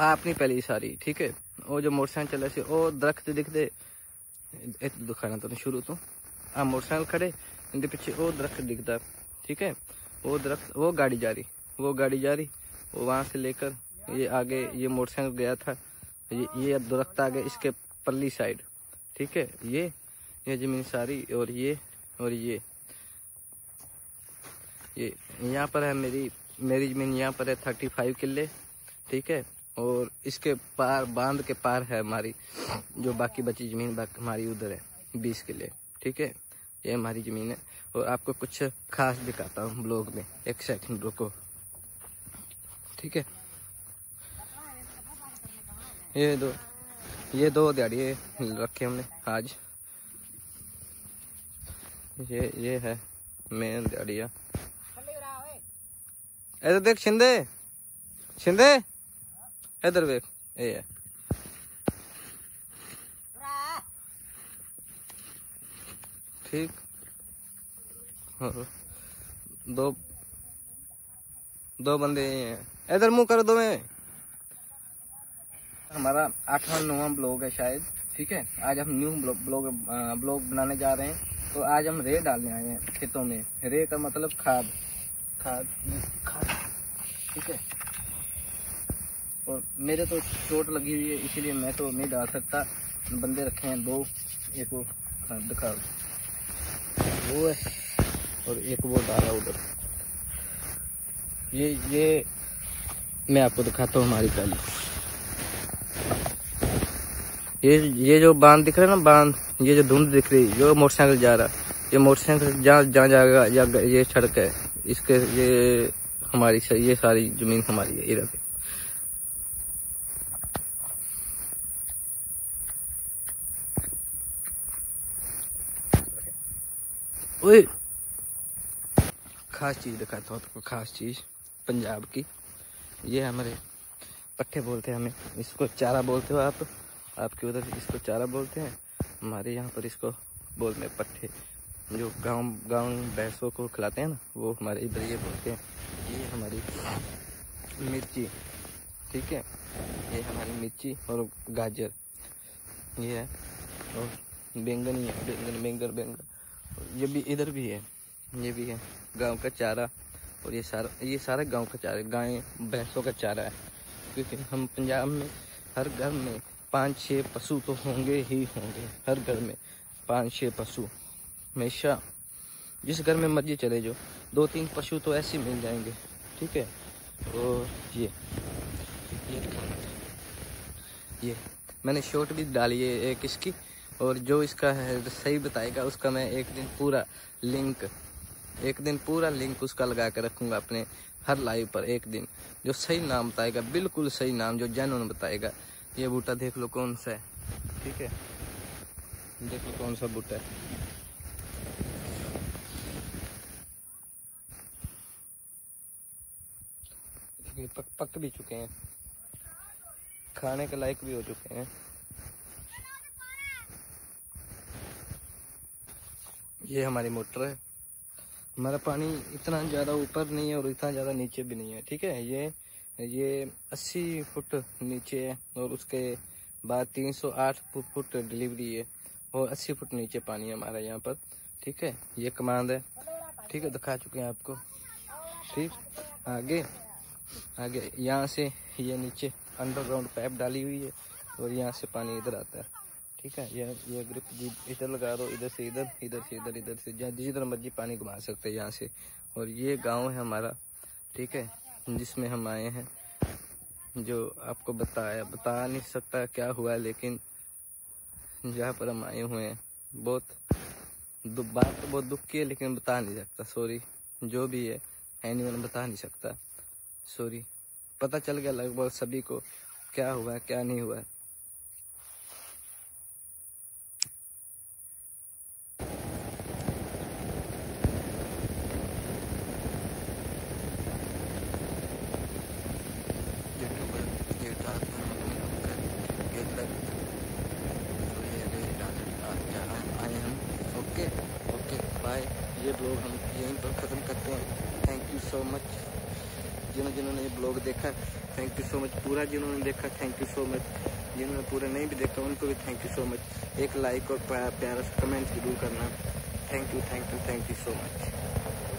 आपनी पहली सारी ठीक है। वो जो मोटरसाइकिल चले से वो दरख्त दिखते दिखाना तुम शुरू तो आ मोटरसाइकिल खड़े इनके पिछे वो दरख्त दिखता ठीक है। वो दरख्त वो गाड़ी जा रही वो वहाँ से लेकर ये आगे ये मोटरसाइकिल गया था ये अब दरख्त आ गए इसके पल्ली साइड ठीक है। ये जमीन सारी और ये यहाँ पर है मेरी जमीन यहाँ पर है 35 किले ठीक है। और इसके पार बांध के पार है हमारी जो बाकी बची जमीन हमारी उधर है 20 किले ठीक है। ये हमारी ज़मीन है और आपको कुछ खास दिखाता हूँ ब्लॉग में, एक सेकंड रुको ठीक है। ये दो दिहाड़िये रखे हमने आज, ये है मेन दिहाड़िया। इधर देख शिंदे इधर देख, ये है ठीक। दो बंदे हैं, इधर मुंह कर दो मैं। हमारा 8वां 9वां ब्लॉग है शायद ठीक है। आज हम न्यू ब्लॉग बनाने जा रहे हैं। तो आज हम रे डालने आए हैं खेतों में। रे का मतलब खाद ठीक है। और मेरे तो चोट लगी हुई है इसीलिए मैं तो नहीं डाल सकता। बंदे रखे हैं दो, एक वो दिखा वो है और एक वो डाला उधर। ये मैं आपको दिखाता हूँ हमारी पहली। ये जो बांध दिख रहा है ना बांध, ये जो धुंध दिख रही जो मोटरसाइकिल जा रहा, ये मोटरसाइकिल जहाँ जाएगा या ये सड़क है इसके, ये हमारी ये सारी जमीन हमारी है इधर पे। ओए खास चीज दिखाता हूँ आपको, खास चीज पंजाब की। ये हमारे पट्ठे बोलते हैं हमें, इसको चारा बोलते हो आप, आपके उधर इसको चारा बोलते हैं, हमारे यहाँ पर इसको बोलते हैं पट्ठे। जो गाँव भैंसों को खिलाते हैं ना वो हमारे इधर ये बोलते हैं। ये हमारी मिर्ची ठीक है, ये हमारी मिर्ची और गाजर ये है और बैंगन है, बैंगन ये भी इधर भी है, ये भी है गांव का चारा। और ये सारा गांव का चारा, गाय भैंसों का चारा है। क्योंकि हम पंजाब में हर घर में 5-6 पशु तो होंगे ही होंगे, हर घर में 5-6 पशु हमेशा, जिस घर में मर्जी चले जाओ 2-3 पशु तो ऐसे मिल जाएंगे ठीक है। और ये मैंने शॉर्ट भी डाली है एक इसकी, और जो इसका है सही बताएगा उसका मैं एक दिन पूरा लिंक उसका लगा कर रखूँगा अपने हर लाइव पर। एक दिन जो सही नाम बताएगा, बिल्कुल सही नाम जो जेन्युइन बताएगा। ये बूटा देख लो कौन सा है ठीक है, देख लो कौन सा बूटा है। पक भी चुके हैं, खाने के लायक भी हो चुके हैं। ये हमारी मोटर है। हमारा पानी इतना ज़्यादा ऊपर नहीं है और इतना ज़्यादा नीचे भी नहीं है ठीक है। ये 80 फुट नीचे है और उसके बाद 308 फुट डिलीवरी है और 80 फुट नीचे पानी है हमारा यहाँ पर ठीक है। ये कमांड है ठीक है, दिखा चुके हैं आपको ठीक। आगे यहाँ से ये नीचे अंडरग्राउंड पाइप डाली हुई है और यहाँ से पानी इधर आता है ठीक है। ये ग्रिप इधर लगा दो, इधर से इधर जिधर मर्जी पानी घुमा सकते हैं यहाँ से। और ये गांव है हमारा ठीक है, जिसमें हम आए हैं। जो आपको बता नहीं सकता क्या हुआ, लेकिन जहाँ पर हम आए हुए हैं बहुत दुख की है, लेकिन बता नहीं सकता सॉरी। जो भी है एनिमल बता नहीं सकता सॉरी। पता चल गया लगभग सभी को क्या हुआ क्या नहीं हुआ। ये ब्लॉग हम यहीं पर ख़त्म करते हैं। थैंक यू सो मच जिन्होंने ये ब्लॉग देखा, थैंक यू सो मच। पूरा जिन्होंने देखा थैंक यू सो मच, जिन्होंने पूरा नहीं भी देखा उनको भी थैंक यू सो मच। एक लाइक और प्यारा कमेंट जरूर करना। Thank you so much.